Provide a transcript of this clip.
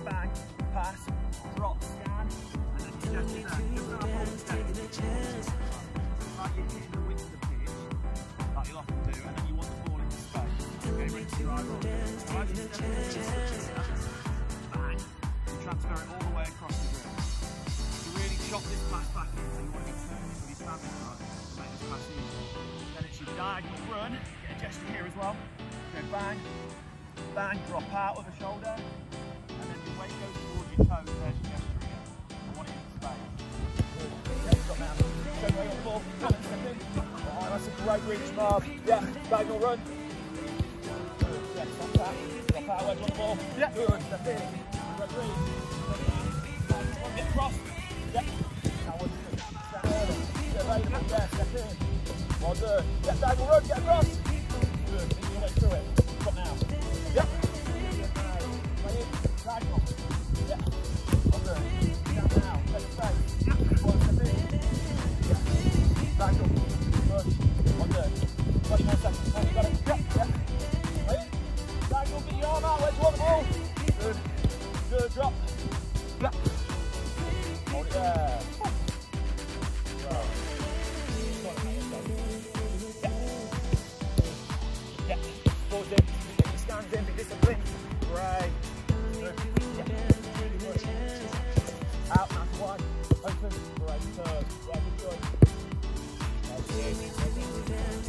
Come back, pass, drop, scan, and then just do that. You're going to hold steady. It's like you're hitting the width of the pitch, like you'll often do, and then you want the ball into space. Okay, ready to drive on. Right, you step in, bang, you transfer it all the way across the grid. You really chop this pass back in, so you want to be turning with your stamina, right, to make this pass easy. Then it's your diagonal run, get a gesture here as well. Okay, bang, bang, drop out with a shoulder. The weight goes towards your toes, there's your gesture again. I want it in space. Stop now. Don't go your ball. Come on, step in. Oh, that's a great reach, Marv. Yeah, diagonal run. Yeah, stop that. Drop out away from the ball. Yeah, good. Step in. Good reach. One, get across. Yeah. Now one, two. Step early. Get ready to get there. Step in. Well done. Yeah, diagonal run. Get across. Good. Make your way through it. Stop now. Yeah. Diagonal. Yeah. Well done. Down now. Take a break. One, step in. Yeah. Diagonal. Push. Well done. 20 more seconds. You got it. Yeah. Yeah. Ready? Diagonal. Get your arm out. Where's you want the ball? Good. Good. Drop. Yeah. Hold it there. Yeah. Yeah. Balls in. Get your stands in. Be disciplined. Great. Yeah. Good. Out, that's wide, open, great, turn, right, good.